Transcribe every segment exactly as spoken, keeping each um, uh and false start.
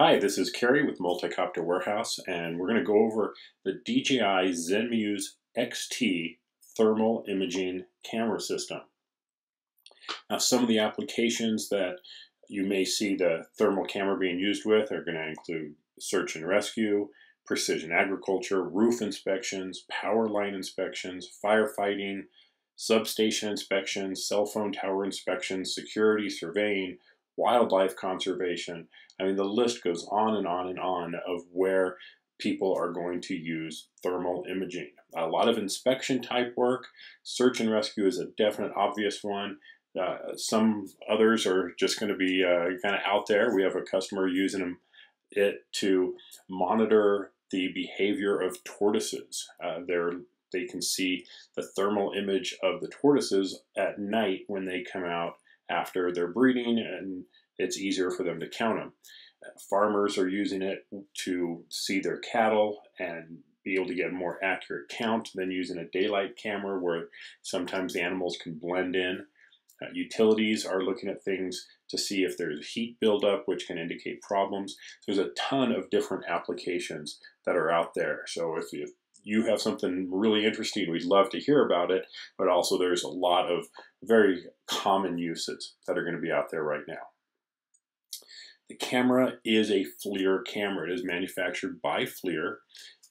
Hi, this is Carrie with Multicopter Warehouse, and we're going to go over the D J I Zenmuse X T thermal imaging camera system. Now, some of the applications that you may see the thermal camera being used with are going to include search and rescue, precision agriculture, roof inspections, power line inspections, firefighting, substation inspections, cell phone tower inspections, security surveying, wildlife conservation. I mean, the list goes on and on and on of where people are going to use thermal imaging. A lot of inspection type work. Search and rescue is a definite obvious one. Uh, some others are just going to be uh, kind of out there. We have a customer using it to monitor the behavior of tortoises. Uh, they're they can see the thermal image of the tortoises at night when they come out after they're breeding, and it's easier for them to count them. Farmers are using it to see their cattle and be able to get a more accurate count than using a daylight camera where sometimes the animals can blend in. Uh, utilities are looking at things to see if there's heat buildup, which can indicate problems. There's a ton of different applications that are out there. So if you, you have something really interesting, we'd love to hear about it, but also there's a lot of very common uses that are going to be out there right now. The camera is a FLIR camera. It is manufactured by FLIR.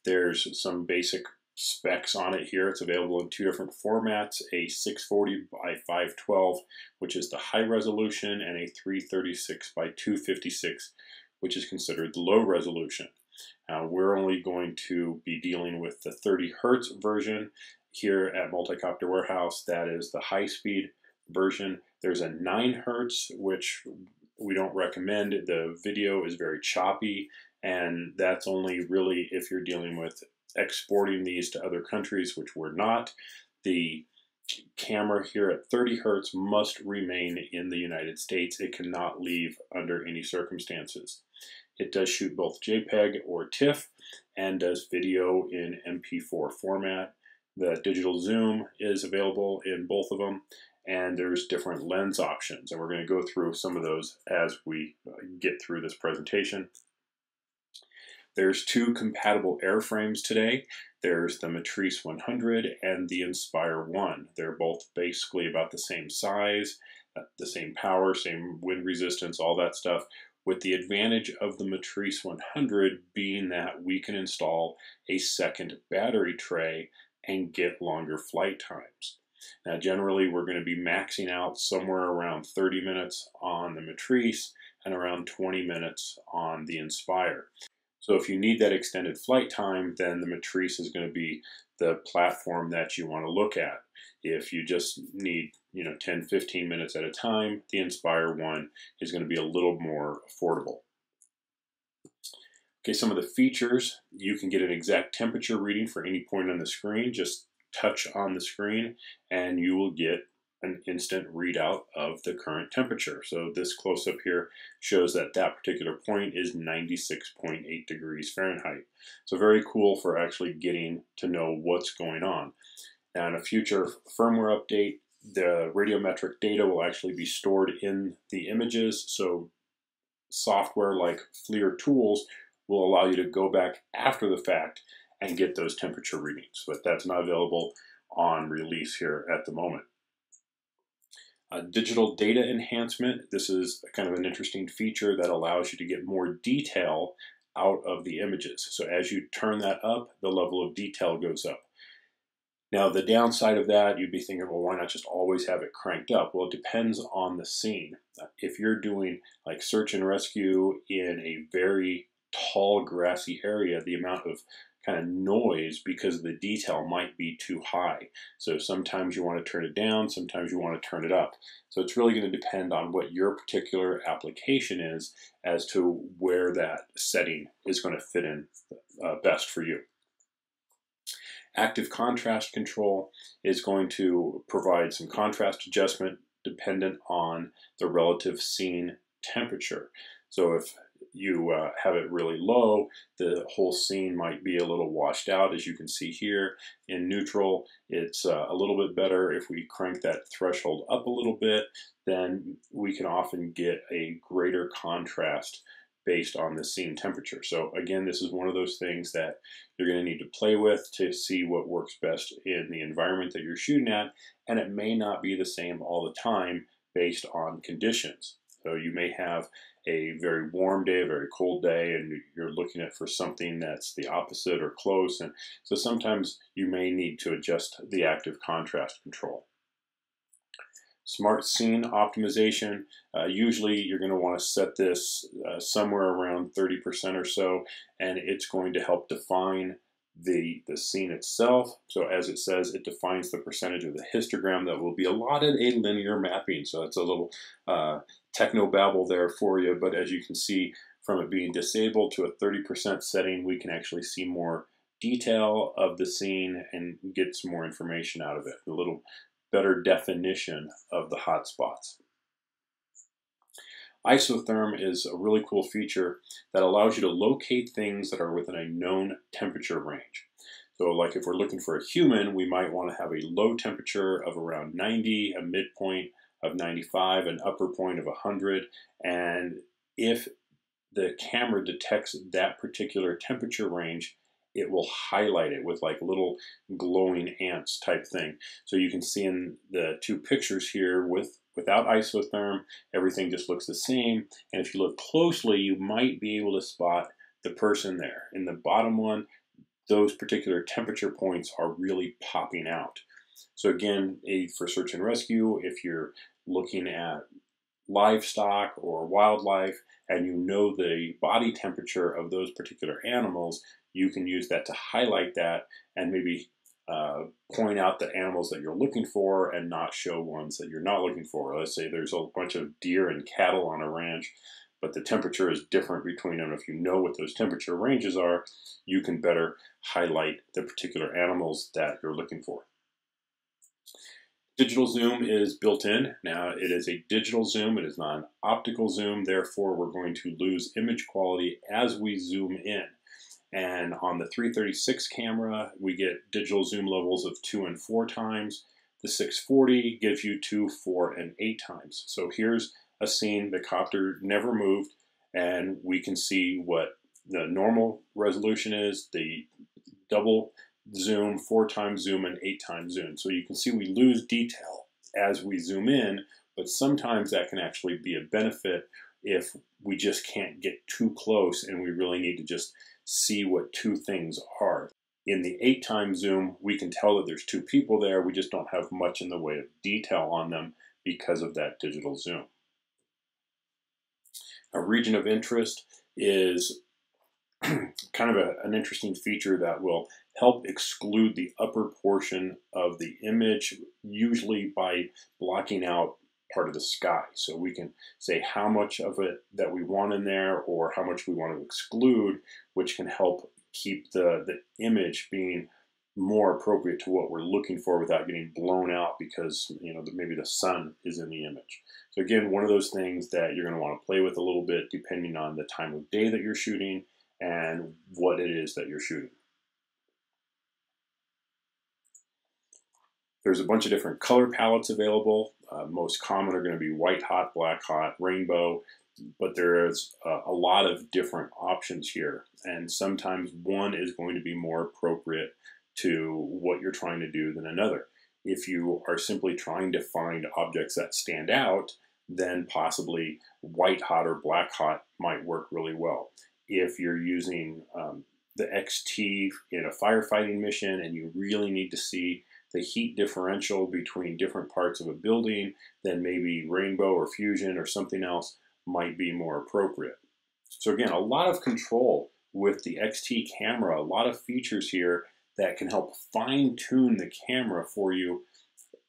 There's some basic specs on it here. It's available in two different formats, a six forty by five twelve, which is the high resolution, and a three thirty-six by two fifty-six, which is considered the low resolution. Uh, we're only going to be dealing with the thirty hertz version here at Multicopter Warehouse. That is the high-speed version. There's a nine hertz, which we don't recommend. The video is very choppy, and that's only really if you're dealing with exporting these to other countries, which we're not. The camera here at thirty hertz must remain in the United States. It cannot leave under any circumstances. It does shoot both JPEG or TIFF and does video in M P four format. The digital zoom is available in both of them, and there's different lens options. And we're going to go through some of those as we get through this presentation. There's two compatible airframes today. There's the Matrice one hundred and the Inspire one. They're both basically about the same size, the same power, same wind resistance, all that stuff, with the advantage of the Matrice one hundred being that we can install a second battery tray and get longer flight times. Now, generally, we're going to be maxing out somewhere around thirty minutes on the Matrice and around twenty minutes on the Inspire. So if you need that extended flight time, then the Matrice is going to be the platform that you want to look at. If you just need, you know, ten, fifteen minutes at a time, the Inspire one is going to be a little more affordable. Okay, some of the features. You can get an exact temperature reading for any point on the screen. Just touch on the screen and you will get an instant readout of the current temperature. So this close-up here shows that that particular point is ninety-six point eight degrees Fahrenheit. So very cool for actually getting to know what's going on. Now, in a future firmware update, the radiometric data will actually be stored in the images, so software like FLIR tools will allow you to go back after the fact and get those temperature readings, but that's not available on release here at the moment. Uh, digital data enhancement. This is kind of an interesting feature that allows you to get more detail out of the images. So as you turn that up, the level of detail goes up. Now, the downside of that, you'd be thinking, well, why not just always have it cranked up? Well, it depends on the scene. If you're doing like search and rescue in a very tall grassy area, the amount of kind of noise because the detail might be too high. So sometimes you want to turn it down, sometimes you want to turn it up. So it's really going to depend on what your particular application is as to where that setting is going to fit in uh, best for you. Active contrast control is going to provide some contrast adjustment dependent on the relative scene temperature. So if you uh, have it really low, the whole scene might be a little washed out, as you can see here. In neutral, it's uh, a little bit better. If we crank that threshold up a little bit, then we can often get a greater contrast based on the scene temperature. So again, this is one of those things that you're going to need to play with to see what works best in the environment that you're shooting at, and it may not be the same all the time based on conditions. So you may have a very warm day, a very cold day, and you're looking at for something that's the opposite or close, and so sometimes you may need to adjust the active contrast control. Smart scene optimization, uh, usually you're going to want to set this uh, somewhere around thirty percent or so, and it's going to help define the, the scene itself. So as it says, it defines the percentage of the histogram that will be allotted a linear mapping. So that's a little uh, technobabble there for you, but as you can see, from it being disabled to a thirty percent setting, we can actually see more detail of the scene and get some more information out of it. A little better definition of the hotspots. Isotherm is a really cool feature that allows you to locate things that are within a known temperature range. So like if we're looking for a human, we might want to have a low temperature of around ninety, a midpoint of ninety-five, an upper point of one hundred, and if the camera detects that particular temperature range, it will highlight it with like little glowing ants type thing. So you can see in the two pictures here, with without isotherm, everything just looks the same. And if you look closely, you might be able to spot the person there. In the bottom one, those particular temperature points are really popping out. So again, for search and rescue, if you're looking at livestock or wildlife and you know the body temperature of those particular animals, you can use that to highlight that and maybe uh, point out the animals that you're looking for and not show ones that you're not looking for. Let's say there's a bunch of deer and cattle on a ranch, but the temperature is different between them. If you know what those temperature ranges are, you can better highlight the particular animals that you're looking for. Digital zoom is built in. Now, it is a digital zoom, it is not an optical zoom, therefore we're going to lose image quality as we zoom in. And on the three thirty-six camera, we get digital zoom levels of two and four times. The six forty gives you two, four, and eight times. So here's a scene, the copter never moved, and we can see what the normal resolution is, the double zoom, four times zoom, and eight times zoom. So you can see we lose detail as we zoom in, but sometimes that can actually be a benefit if we just can't get too close and we really need to just see what two things are. In the eight time zoom, we can tell that there's two people there, we just don't have much in the way of detail on them because of that digital zoom. A region of interest is kind of a, an interesting feature that will help exclude the upper portion of the image, usually by blocking out part of the sky. So we can say how much of it that we want in there or how much we want to exclude, which can help keep the, the image being more appropriate to what we're looking for without getting blown out because, you know, maybe the sun is in the image. So again, one of those things that you're going to want to play with a little bit depending on the time of day that you're shooting and what it is that you're shooting. There's a bunch of different color palettes available. Uh, most common are going to be white hot, black hot, rainbow, but there's a, a lot of different options here. And sometimes one is going to be more appropriate to what you're trying to do than another. If you are simply trying to find objects that stand out, then possibly white hot or black hot might work really well. If you're using um, the X T in a firefighting mission and you really need to see the heat differential between different parts of a building, then maybe rainbow or fusion or something else might be more appropriate. So again, a lot of control with the X T camera, a lot of features here that can help fine-tune the camera for you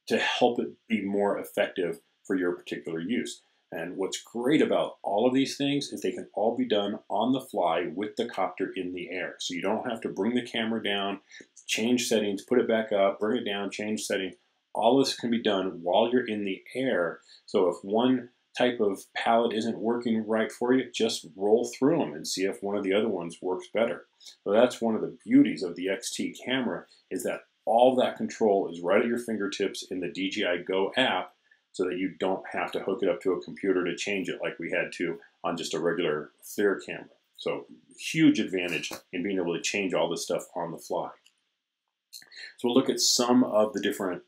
to help it be more effective for your particular use. And what's great about all of these things is they can all be done on the fly with the copter in the air. So you don't have to bring the camera down, change settings, put it back up, bring it down, change settings. All this can be done while you're in the air. So if one type of palette isn't working right for you, just roll through them and see if one of the other ones works better. So that's one of the beauties of the X T camera, is that all that control is right at your fingertips in the D J I Go app, so that you don't have to hook it up to a computer to change it like we had to on just a regular FLIR camera. So huge advantage in being able to change all this stuff on the fly. So we'll look at some of the different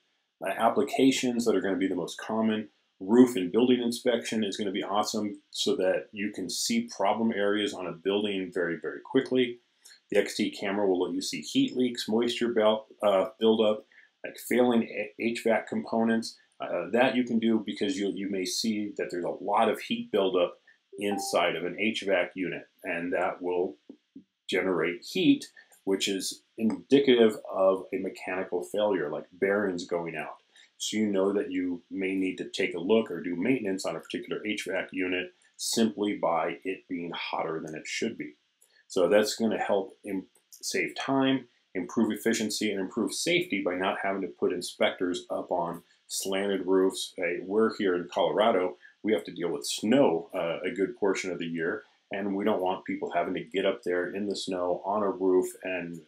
applications that are going to be the most common. Roof and building inspection is going to be awesome so that you can see problem areas on a building very, very quickly. The X T camera will let you see heat leaks, moisture belt, uh, buildup, like failing H V A C components. Uh, that you can do because you, you may see that there's a lot of heat buildup inside of an H V A C unit, and that will generate heat, which is indicative of a mechanical failure, like bearings going out. So you know that you may need to take a look or do maintenance on a particular H V A C unit simply by it being hotter than it should be. So that's going to help save time, improve efficiency, and improve safety by not having to put inspectors up on slanted roofs. Hey, we're here in Colorado. We have to deal with snow uh, a good portion of the year, and we don't want people having to get up there in the snow on a roof and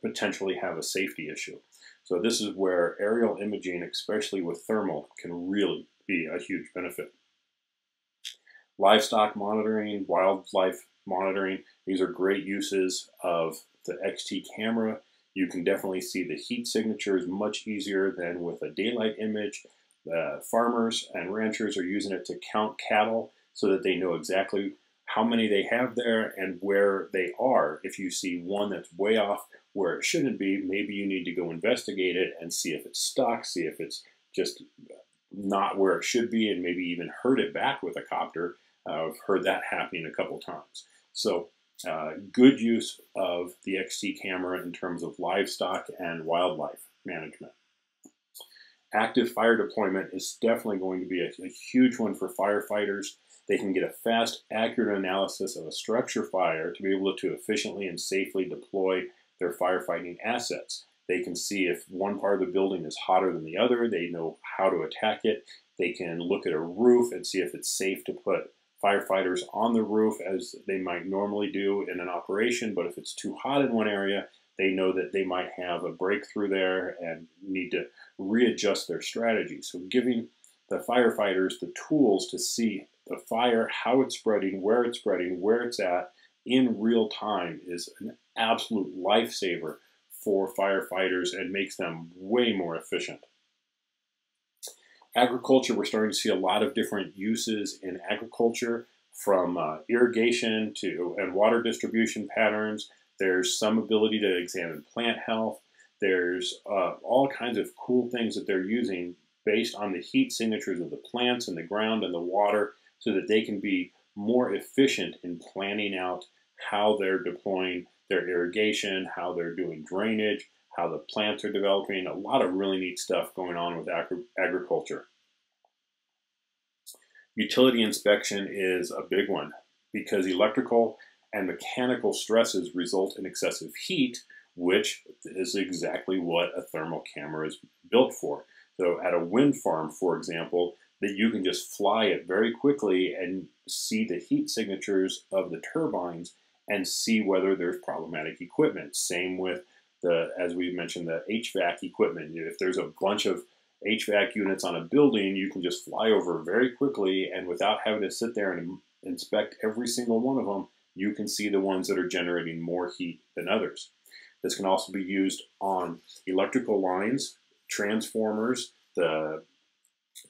potentially have a safety issue. So this is where aerial imaging, especially with thermal, can really be a huge benefit. Livestock monitoring, wildlife monitoring, these are great uses of the X T camera. You can definitely see the heat signatures much easier than with a daylight image. The farmers and ranchers are using it to count cattle so that they know exactly how many they have there and where they are. If you see one that's way off where it shouldn't be, maybe you need to go investigate it and see if it's stuck, see if it's just not where it should be, and maybe even herd it back with a copter. Uh, I've heard that happening a couple times. So uh, good use of the X T camera in terms of livestock and wildlife management. Active fire deployment is definitely going to be a, a huge one for firefighters. They can get a fast, accurate analysis of a structure fire to be able to efficiently and safely deploy their firefighting assets. They can see if one part of the building is hotter than the other. They know how to attack it. They can look at a roof and see if it's safe to put firefighters on the roof as they might normally do in an operation, but if it's too hot in one area, they know that they might have a breakthrough there and need to readjust their strategy. So giving the firefighters the tools to see the fire, how it's spreading, where it's spreading, where it's at in real time is an absolute lifesaver for firefighters and makes them way more efficient. Agriculture, we're starting to see a lot of different uses in agriculture, from uh, irrigation to and water distribution patterns. There's some ability to examine plant health. There's uh, all kinds of cool things that they're using based on the heat signatures of the plants and the ground and the water so that they can be more efficient in planning out how they're deploying their irrigation, how they're doing drainage, how the plants are developing. A lot of really neat stuff going on with agri- agriculture. Utility inspection is a big one because electrical and mechanical stresses result in excessive heat, which is exactly what a thermal camera is built for. So at a wind farm, for example, that you can just fly it very quickly and see the heat signatures of the turbines and see whether there's problematic equipment. Same with the, as we mentioned, the H V A C equipment. If there's a bunch of H V A C units on a building, you can just fly over very quickly, and without having to sit there and inspect every single one of them, you can see the ones that are generating more heat than others. This can also be used on electrical lines, transformers, the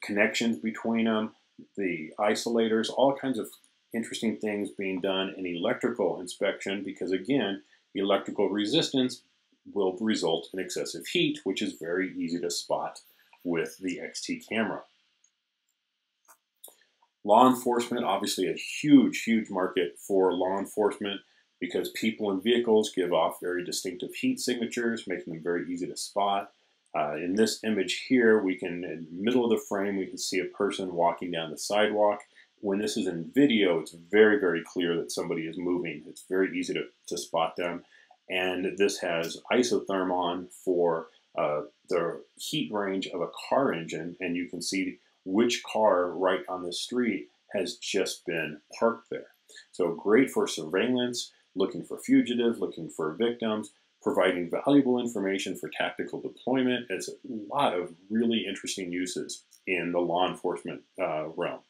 connections between them, the isolators, all kinds of interesting things being done in electrical inspection because, again, electrical resistance will result in excessive heat, which is very easy to spot with the X T camera. Law enforcement, obviously a huge, huge market for law enforcement because people and vehicles give off very distinctive heat signatures, making them very easy to spot. Uh, in this image here, we can, in the middle of the frame, we can see a person walking down the sidewalk. When this is in video, it's very, very clear that somebody is moving. It's very easy to, to spot them. And this has isotherm on for uh, the heat range of a car engine, and you can see which car right on the street has just been parked there. So great for surveillance, looking for fugitives, looking for victims, providing valuable information for tactical deployment. It's a lot of really interesting uses in the law enforcement uh, realm.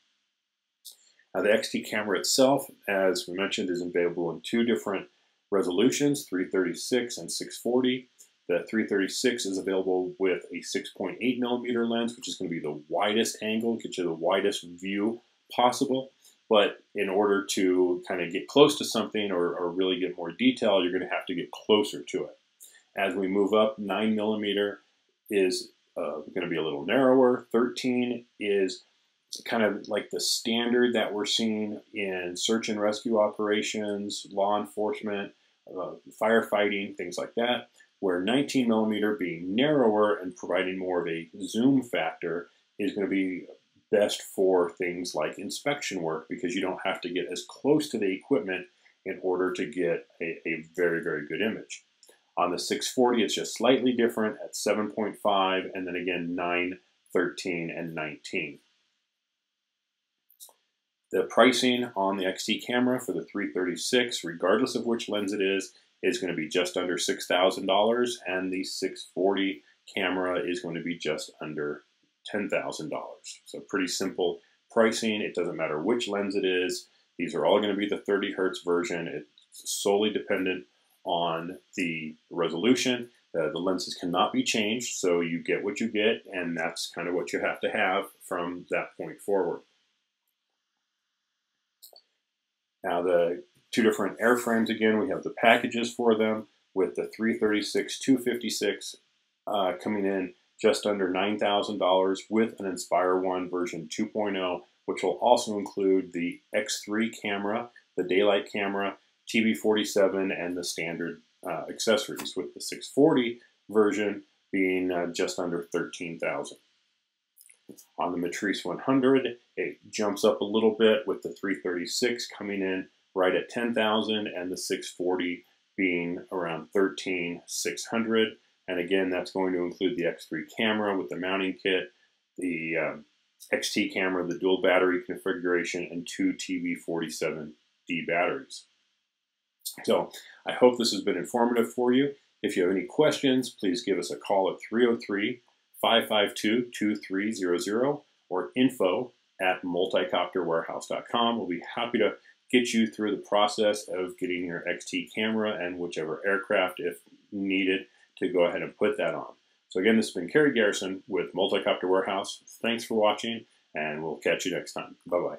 Uh, the X T camera itself, as we mentioned, is available in two different resolutions, three thirty-six and six forty. The three thirty-six is available with a six point eight millimeter lens, which is going to be the widest angle, get you the widest view possible. But in order to kind of get close to something or, or really get more detail, you're going to have to get closer to it. As we move up, nine millimeter is uh, going to be a little narrower. thirteen is kind of like the standard that we're seeing in search and rescue operations, law enforcement, uh, firefighting, things like that, where nineteen millimeter being narrower and providing more of a zoom factor is going to be best for things like inspection work, because you don't have to get as close to the equipment in order to get a, a very, very good image. On the six forty, it's just slightly different at seven point five, and then again, nine, thirteen, and nineteen. The pricing on the X T camera for the three thirty-six, regardless of which lens it is, is going to be just under six thousand dollars, and the six forty camera is going to be just under ten thousand dollars. So pretty simple pricing. It doesn't matter which lens it is. These are all going to be the thirty hertz version. It's solely dependent on the resolution. Uh, the lenses cannot be changed, so you get what you get, and that's kind of what you have to have from that point forward. Now, the two different airframes, again, we have the packages for them, with the three thirty-six two fifty-six uh, coming in just under nine thousand dollars with an Inspire one version two point oh, which will also include the X three camera, the daylight camera, T B forty-seven, and the standard uh, accessories, with the six forty version being uh, just under thirteen thousand dollars. On the Matrice one hundred, it jumps up a little bit, with the three thirty-six coming in right at ten thousand dollars and the six forty being around thirteen thousand six hundred dollars. And again, that's going to include the X three camera with the mounting kit, the um, X T camera, the dual battery configuration, and two T B forty-seven D batteries. So I hope this has been informative for you. If you have any questions, please give us a call at three oh three, five five two, two three zero zero or info at multicopter warehouse dot com. We'll be happy to get you through the process of getting your X T camera and whichever aircraft, if needed, to go ahead and put that on. So again, this has been Kerry Garrison with Multicopter Warehouse. Thanks for watching, and we'll catch you next time. Bye-bye.